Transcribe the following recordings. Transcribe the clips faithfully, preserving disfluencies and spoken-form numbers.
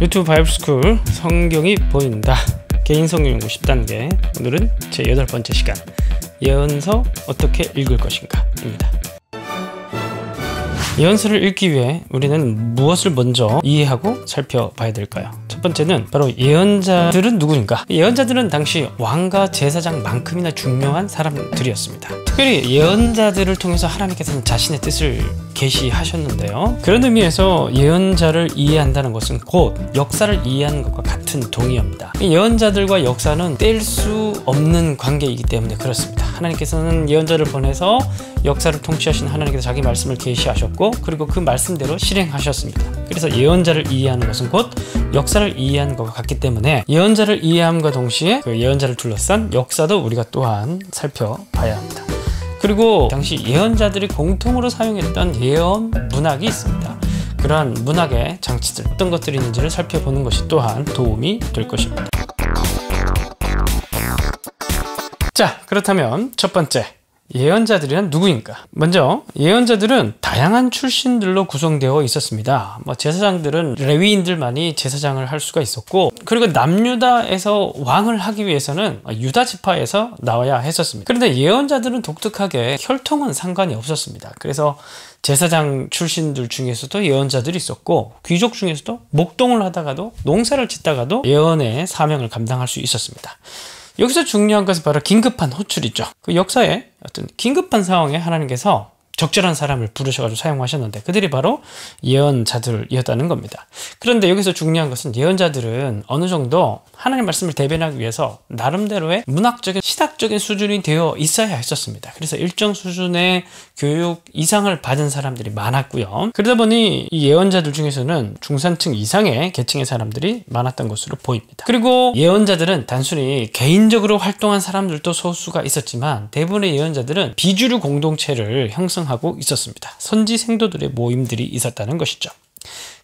유튜브 바이블스쿨 성경이 보인다 개인 성경연구 십 단계, 오늘은 제 여덟 번째 시간, 예언서 어떻게 읽을 것인가 입니다. 예언서를 읽기 위해 우리는 무엇을 먼저 이해하고 살펴봐야 될까요? 첫 번째는 바로 예언자들은 누구인가? 예언자들은 당시 왕과 제사장만큼이나 중요한 사람들이었습니다. 특별히 예언자들을 통해서 하나님께서는 자신의 뜻을 계시하셨는데요. 그런 의미에서 예언자를 이해한다는 것은 곧 역사를 이해하는 것과 같은 동의어입니다. 예언자들과 역사는 뗄 수 없는 관계이기 때문에 그렇습니다. 하나님께서는 예언자를 보내서 역사를 통치하신 하나님께서 자기 말씀을 계시하셨고, 그리고 그 말씀대로 실행하셨습니다. 그래서 예언자를 이해하는 것은 곧 역사를 이해하는 것과 같기 때문에 예언자를 이해함과 동시에 그 예언자를 둘러싼 역사도 우리가 또한 살펴봐야 합니다. 그리고 당시 예언자들이 공통으로 사용했던 예언 문학이 있습니다. 그러한 문학의 장치들, 어떤 것들이 있는지를 살펴보는 것이 또한 도움이 될 것입니다. 자, 그렇다면 첫 번째, 예언자들이란 누구인가? 먼저 예언자들은 다양한 출신들로 구성되어 있었습니다. 뭐 제사장들은 레위인들만이 제사장을 할 수가 있었고, 그리고 남유다에서 왕을 하기 위해서는 유다 지파에서 나와야 했었습니다. 그런데 예언자들은 독특하게 혈통은 상관이 없었습니다. 그래서 제사장 출신들 중에서도 예언자들이 있었고, 귀족 중에서도 목동을 하다가도 농사를 짓다가도 예언의 사명을 감당할 수 있었습니다. 여기서 중요한 것은 바로 긴급한 호출이죠. 그 역사에 어떤 긴급한 상황에 하나님께서 적절한 사람을 부르셔가지고 사용하셨는데, 그들이 바로 예언자들이었다는 겁니다. 그런데 여기서 중요한 것은 예언자들은 어느 정도 하나님 말씀을 대변하기 위해서 나름대로의 문학적인 신학적인 수준이 되어 있어야 했었습니다. 그래서 일정 수준의 교육 이상을 받은 사람들이 많았고요. 그러다 보니 이 예언자들 중에서는 중산층 이상의 계층의 사람들이 많았던 것으로 보입니다. 그리고 예언자들은 단순히 개인적으로 활동한 사람들도 소수가 있었지만, 대부분의 예언자들은 비주류 공동체를 형성 하고 있었습니다. 선지 생도들의 모임들이 있었다는 것이죠.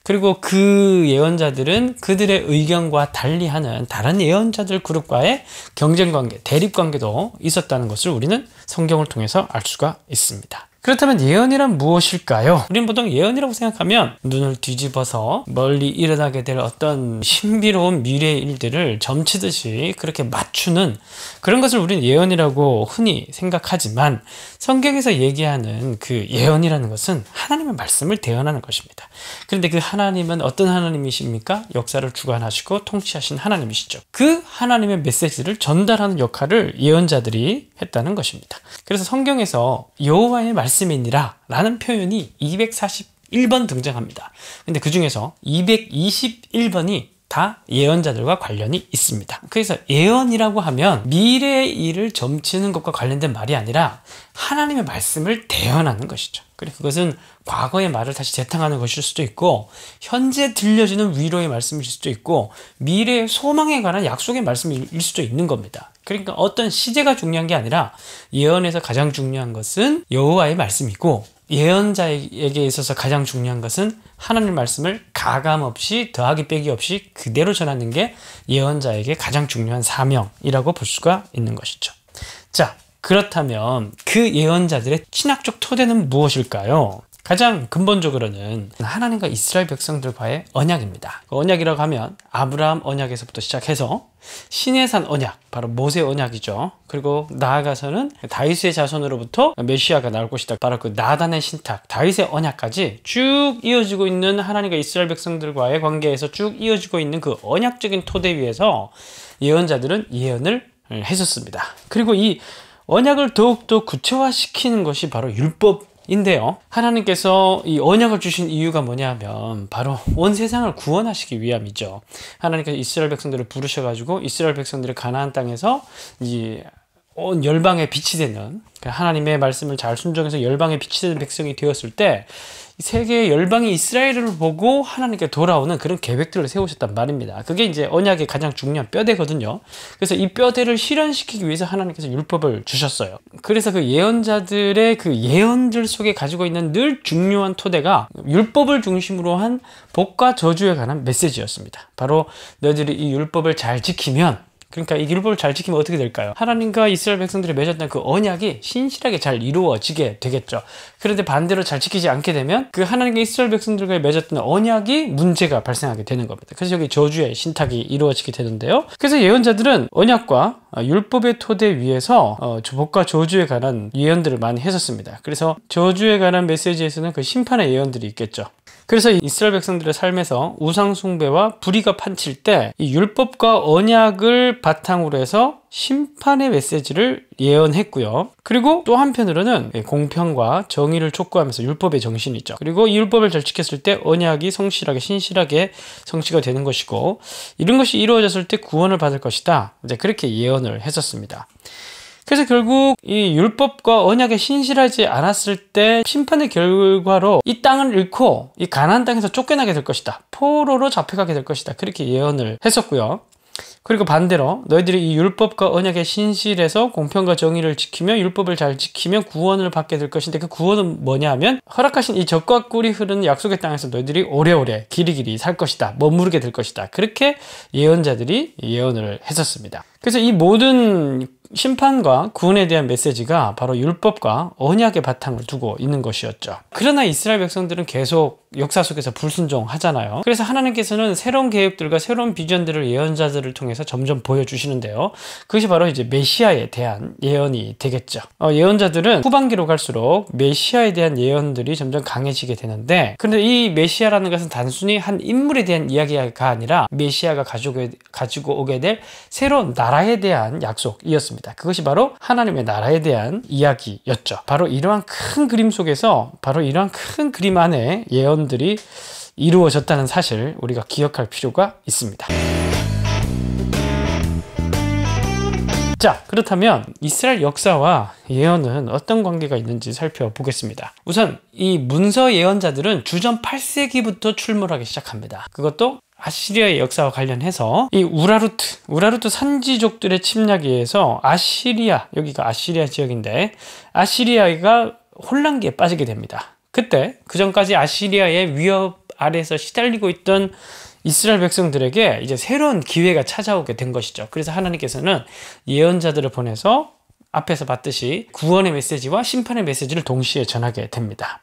그리고 그 예언자들은 그들의 의견과 달리하는 다른 예언자들 그룹과의 경쟁관계, 대립관계도 있었다는 것을 우리는 성경을 통해서 알 수가 있습니다. 그렇다면 예언이란 무엇일까요? 우리는 보통 예언이라고 생각하면 눈을 뒤집어서 멀리 일어나게 될 어떤 신비로운 미래의 일들을 점치듯이 그렇게 맞추는 그런 것을 우리는 예언이라고 흔히 생각하지만, 성경에서 얘기하는 그 예언이라는 것은 하나님의 말씀을 대언하는 것입니다. 그런데 그 하나님은 어떤 하나님이십니까? 역사를 주관하시고 통치하신 하나님이시죠. 그 하나님의 메시지를 전달하는 역할을 예언자들이 했다는 것입니다. 그래서 성경에서 여호와의 말씀 말씀이니라 라는 표현이 이백사십일 번 등장합니다. 근데 그 중에서 이백이십일 번이 다 예언자들과 관련이 있습니다. 그래서 예언이라고 하면 미래의 일을 점치는 것과 관련된 말이 아니라 하나님의 말씀을 대언하는 것이죠. 그리고 그것은 과거의 말을 다시 재탕하는 것일 수도 있고, 현재 들려지는 위로의 말씀일 수도 있고, 미래의 소망에 관한 약속의 말씀일 수도 있는 겁니다. 그러니까 어떤 시제가 중요한 게 아니라 예언에서 가장 중요한 것은 여호와의 말씀이고, 예언자에게 있어서 가장 중요한 것은 하나님의 말씀을 가감 없이 더하기 빼기 없이 그대로 전하는 게 예언자에게 가장 중요한 사명이라고 볼 수가 있는 것이죠. 자, 그렇다면 그 예언자들의 신학적 토대는 무엇일까요? 가장 근본적으로는 하나님과 이스라엘 백성들과의 언약입니다. 그 언약이라고 하면 아브라함 언약에서부터 시작해서 시내산 언약, 바로 모세 언약이죠. 그리고 나아가서는 다윗의 자손으로부터 메시아가 나올 것이다, 바로 그 나단의 신탁, 다윗의 언약까지 쭉 이어지고 있는, 하나님과 이스라엘 백성들과의 관계에서 쭉 이어지고 있는 그 언약적인 토대 위에서 예언자들은 예언을 했었습니다. 그리고 이 언약을 더욱더 구체화시키는 것이 바로 율법 인데요. 하나님께서 이 언약을 주신 이유가 뭐냐면 바로 온 세상을 구원하시기 위함이죠. 하나님께서 이스라엘 백성들을 부르셔가지고 이스라엘 백성들이 가나안 땅에서 이 온 열방에 빛이 되는, 하나님의 말씀을 잘 순종해서 열방에 빛이 되는 백성이 되었을 때 세계의 열방이 이스라엘을 보고 하나님께 돌아오는 그런 계획들을 세우셨단 말입니다. 그게 이제 언약의 가장 중요한 뼈대거든요. 그래서 이 뼈대를 실현시키기 위해서 하나님께서 율법을 주셨어요. 그래서 그 예언자들의 그 예언들 속에 가지고 있는 늘 중요한 토대가 율법을 중심으로 한 복과 저주에 관한 메시지였습니다. 바로 너희들이 이 율법을 잘 지키면 그러니까 이 율법을 잘 지키면 어떻게 될까요? 하나님과 이스라엘 백성들이 맺었던 그 언약이 신실하게 잘 이루어지게 되겠죠. 그런데 반대로 잘 지키지 않게 되면 그 하나님과 이스라엘 백성들과 맺었던 언약이 문제가 발생하게 되는 겁니다. 그래서 여기 저주의 신탁이 이루어지게 되는데요. 그래서 예언자들은 언약과 율법의 토대 위에서 복과 저주에 관한 예언들을 많이 했었습니다. 그래서 저주에 관한 메시지에서는 그 심판의 예언들이 있겠죠. 그래서 이스라엘 백성들의 삶에서 우상 숭배와 불의가 판칠 때 이 율법과 언약을 바탕으로 해서 심판의 메시지를 예언했고요. 그리고 또 한편으로는 공평과 정의를 촉구하면서 율법의 정신이죠. 그리고 이 율법을 잘 지켰을 때 언약이 성실하게 신실하게 성취가 되는 것이고, 이런 것이 이루어졌을 때 구원을 받을 것이다, 이제 그렇게 예언을 했었습니다. 그래서 결국 이 율법과 언약에 신실하지 않았을 때 심판의 결과로 이 땅을 잃고 이 가나안 땅에서 쫓겨나게 될 것이다, 포로로 잡혀가게 될 것이다, 그렇게 예언을 했었고요. 그리고 반대로 너희들이 이 율법과 언약에 신실해서 공평과 정의를 지키며 율법을 잘 지키며 구원을 받게 될 것인데, 그 구원은 뭐냐 하면 허락하신 이 젖과 꿀이 흐르는 약속의 땅에서 너희들이 오래오래 길이길이 살 것이다, 머무르게 될 것이다, 그렇게 예언자들이 예언을 했었습니다. 그래서 이 모든 심판과 구원에 대한 메시지가 바로 율법과 언약의 바탕을 두고 있는 것이었죠. 그러나 이스라엘 백성들은 계속 역사 속에서 불순종하잖아요. 그래서 하나님께서는 새로운 계획들과 새로운 비전들을 예언자들을 통해서 점점 보여주시는데요. 그것이 바로 이제 메시아에 대한 예언이 되겠죠. 어, 예언자들은 후반기로 갈수록 메시아에 대한 예언들이 점점 강해지게 되는데, 그런데 이 메시아라는 것은 단순히 한 인물에 대한 이야기가 아니라 메시아가 가지고, 가지고 오게 될 새로운 나라에 대한 약속이었습니다. 그것이 바로 하나님의 나라에 대한 이야기였죠. 바로 이러한 큰 그림 속에서, 바로 이러한 큰 그림 안에 예언들이 이루어졌다는 사실, 우리가 기억할 필요가 있습니다. 자, 그렇다면 이스라엘 역사와 예언은 어떤 관계가 있는지 살펴보겠습니다. 우선 이 문서 예언자들은 주전 팔 세기부터 출몰하기 시작합니다. 그것도 아시리아의 역사와 관련해서 이 우라루트, 우라루트 산지족들의 침략에 의해서 아시리아, 여기가 아시리아 지역인데 아시리아가 혼란기에 빠지게 됩니다. 그때 그전까지 아시리아의 위협 아래에서 시달리고 있던 이스라엘 백성들에게 이제 새로운 기회가 찾아오게 된 것이죠. 그래서 하나님께서는 예언자들을 보내서 앞에서 봤듯이 구원의 메시지와 심판의 메시지를 동시에 전하게 됩니다.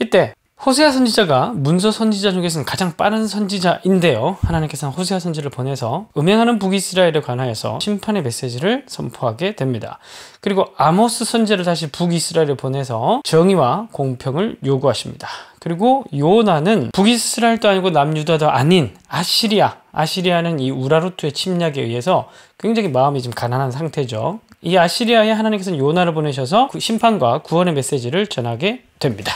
이때 호세아 선지자가 문서 선지자 중에서는 가장 빠른 선지자인데요. 하나님께서는 호세아 선지를 보내서 음행하는 북이스라엘에 관하여서 심판의 메시지를 선포하게 됩니다. 그리고 아모스 선지자를 다시 북이스라엘에 보내서 정의와 공평을 요구하십니다. 그리고 요나는 북이스라엘도 아니고 남유다도 아닌 아시리아, 아시리아는 이 우라루트의 침략에 의해서 굉장히 마음이 지금 가난한 상태죠. 이 아시리아에 하나님께서는 요나를 보내셔서 그 심판과 구원의 메시지를 전하게 됩니다.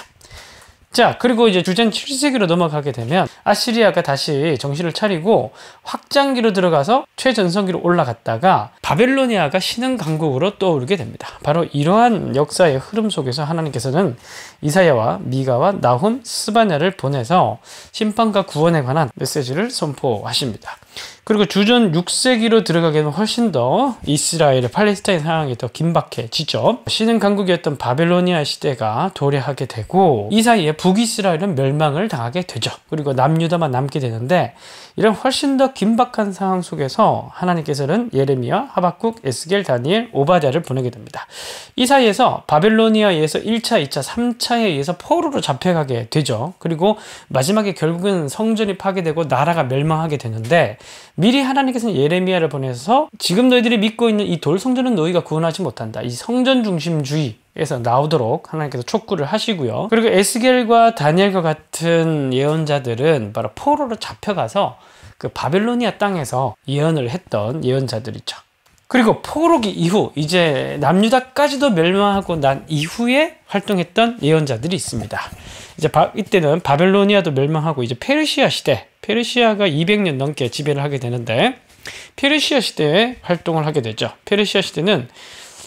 자, 그리고 이제 주전 칠 세기로 넘어가게 되면 아시리아가 다시 정신을 차리고 확장기로 들어가서 최전성기로 올라갔다가 바벨로니아가 신흥 강국으로 떠오르게 됩니다. 바로 이러한 역사의 흐름 속에서 하나님께서는 이사야와 미가와 나훔, 스바냐를 보내서 심판과 구원에 관한 메시지를 선포하십니다. 그리고 주전 육 세기로 들어가기에는 훨씬 더 이스라엘의 팔레스타인 상황이 더 긴박해지죠. 신흥 강국이었던 바벨로니아 시대가 도래하게 되고, 이 사이에 북이스라엘은 멸망을 당하게 되죠. 그리고 남유다만 남게 되는데, 이런 훨씬 더 긴박한 상황 속에서 하나님께서는 예레미야, 하박국, 에스겔, 다니엘, 오바댜를 보내게 됩니다. 이 사이에서 바벨로니아에서 일 차, 이 차, 삼 차에 의해서 포로로 잡혀가게 되죠. 그리고 마지막에 결국은 성전이 파괴되고 나라가 멸망하게 되는데, 미리 하나님께서는 예레미야를 보내서 지금 너희들이 믿고 있는 이 돌성전은 너희가 구원하지 못한다, 이 성전 중심주의 에서 나오도록 하나님께서 촉구를 하시고요. 그리고 에스겔과 다니엘과 같은 예언자들은 바로 포로로 잡혀가서 그 바벨로니아 땅에서 예언을 했던 예언자들이죠. 그리고 포로기 이후 이제 남유다까지도 멸망하고 난 이후에 활동했던 예언자들이 있습니다. 이제 바, 이때는 바벨로니아도 멸망하고 이제 페르시아 시대, 페르시아가 이백 년 넘게 지배를 하게 되는데, 페르시아 시대에 활동을 하게 되죠. 페르시아 시대는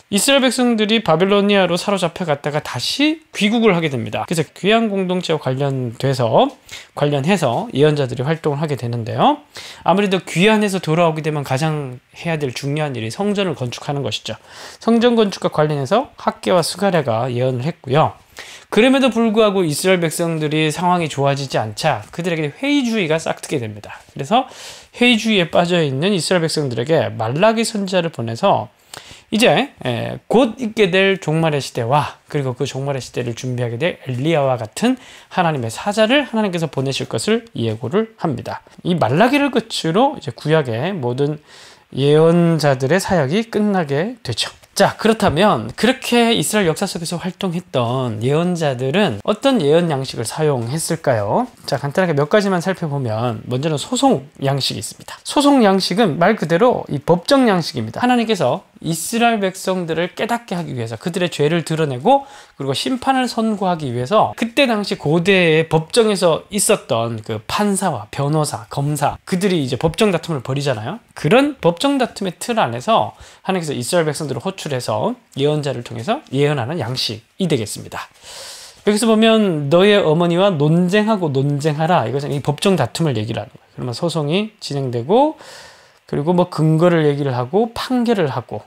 이스라엘 백성들이 바벨로니아로 사로잡혀갔다가 다시 귀국을 하게 됩니다. 그래서 귀양 공동체와 관련돼서, 관련해서 예언자들이 활동을 하게 되는데요. 아무래도 귀환해서 돌아오게 되면 가장 해야 될 중요한 일이 성전을 건축하는 것이죠. 성전 건축과 관련해서 학개와 스가랴가 예언을 했고요. 그럼에도 불구하고 이스라엘 백성들이 상황이 좋아지지 않자 그들에게 회의주의가 싹트게 됩니다. 그래서 회의주의에 빠져있는 이스라엘 백성들에게 말라기 선지자를 보내서 이제 곧 있게 될 종말의 시대와 그리고 그 종말의 시대를 준비하게 될 엘리야와 같은 하나님의 사자를 하나님께서 보내실 것을 예고를 합니다. 이 말라기를 끝으로 이제 구약의 모든 예언자들의 사역이 끝나게 되죠. 자, 그렇다면 그렇게 이스라엘 역사 속에서 활동했던 예언자들은 어떤 예언 양식을 사용했을까요? 자, 간단하게 몇 가지만 살펴보면 먼저는 소송 양식이 있습니다. 소송 양식은 말 그대로 이 법정 양식입니다. 하나님께서 이스라엘 백성들을 깨닫게 하기 위해서 그들의 죄를 드러내고 그리고 심판을 선고하기 위해서 그때 당시 고대의 법정에서 있었던 그 판사와 변호사, 검사 그들이 이제 법정 다툼을 벌이잖아요. 그런 법정 다툼의 틀 안에서 하나님께서 이스라엘 백성들을 호출해서 예언자를 통해서 예언하는 양식이 되겠습니다. 여기서 보면 너의 어머니와 논쟁하고 논쟁하라, 이것은 이 법정 다툼을 얘기를 하는 거예요. 그러면 소송이 진행되고 그리고 뭐 근거를 얘기를 하고 판결을 하고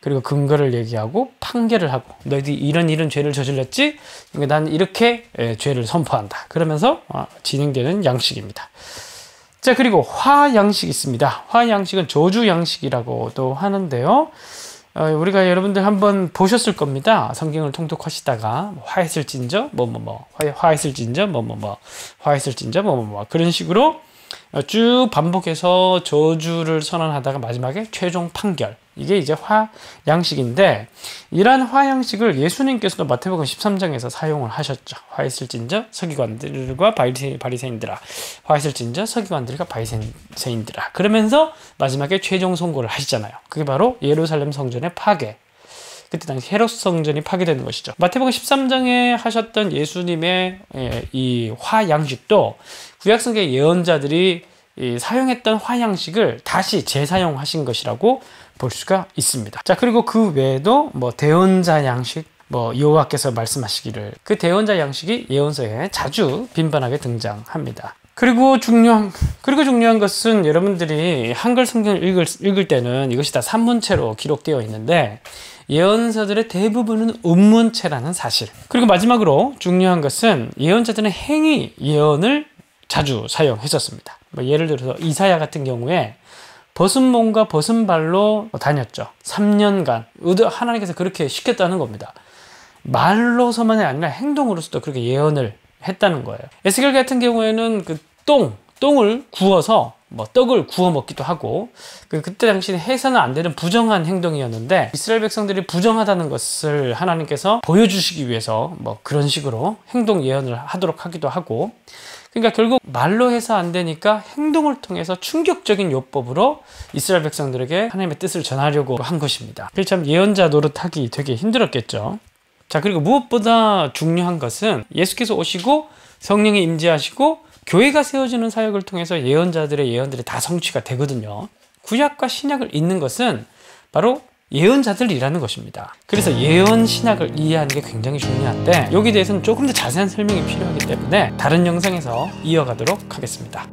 그리고 근거를 얘기하고 판결을 하고 너희들이 이런 이런 죄를 저질렀지? 그러니까 난 이렇게 죄를 선포한다. 그러면서 진행되는 양식입니다. 자, 그리고 화 양식이 있습니다. 화 양식은 저주 양식이라고도 하는데요. 우리가 여러분들 한번 보셨을 겁니다. 성경을 통독하시다가 화했을진저 뭐뭐뭐 화했을진저 뭐뭐뭐 화했을진저 뭐뭐뭐 그런 식으로 쭉 반복해서 저주를 선언하다가 마지막에 최종 판결, 이게 이제 화 양식인데 이러한 화 양식을 예수님께서도 마태복음 십삼 장에서 사용을 하셨죠. 화했을진저 서기관들과 바리새인들아, 화했을진저 서기관들과 바리새인들아, 그러면서 마지막에 최종 선고를 하시잖아요. 그게 바로 예루살렘 성전의 파괴, 그때 당시 헤롯 성전이 파괴되는 것이죠. 마태복음 십삼 장에 하셨던 예수님의 이 화 양식도 구약성경의 예언자들이 사용했던 화 양식을 다시 재사용하신 것이라고 볼 수가 있습니다. 자, 그리고 그 외에도 뭐 대언자 양식, 뭐 여호와께서 말씀하시기를, 그 대언자 양식이 예언서에 자주 빈번하게 등장합니다. 그리고 중요한, 그리고 중요한 것은 여러분들이 한글 성경을 읽을, 읽을 때는 이것이 다 산문체로 기록되어 있는데 예언서들의 대부분은 음문체라는 사실. 그리고 마지막으로 중요한 것은 예언자들은 행위 예언을 자주 사용했었습니다. 뭐 예를 들어서 이사야 같은 경우에 벗은 몸과 벗은 발로 다녔죠. 삼 년간 하나님께서 그렇게 시켰다는 겁니다. 말로서만이 아니라 행동으로서도 그렇게 예언을 했다는 거예요. 에스겔 같은 경우에는 그 똥, 똥을 구워서 뭐 떡을 구워 먹기도 하고, 그때 당시에 해서는 안 되는 부정한 행동이었는데 이스라엘 백성들이 부정하다는 것을 하나님께서 보여주시기 위해서 뭐 그런 식으로 행동 예언을 하도록 하기도 하고, 그러니까 결국 말로 해서 안 되니까 행동을 통해서 충격적인 요법으로 이스라엘 백성들에게 하나님의 뜻을 전하려고 한 것입니다. 그게 참 예언자 노릇하기 되게 힘들었겠죠. 자, 그리고 무엇보다 중요한 것은 예수께서 오시고 성령이 임재하시고 교회가 세워지는 사역을 통해서 예언자들의 예언들이 다 성취가 되거든요. 구약과 신약을 읽는 것은 바로 예언자들이라는 것입니다. 그래서 예언 신학을 이해하는 게 굉장히 중요한데 여기 대해서는 조금 더 자세한 설명이 필요하기 때문에 다른 영상에서 이어가도록 하겠습니다.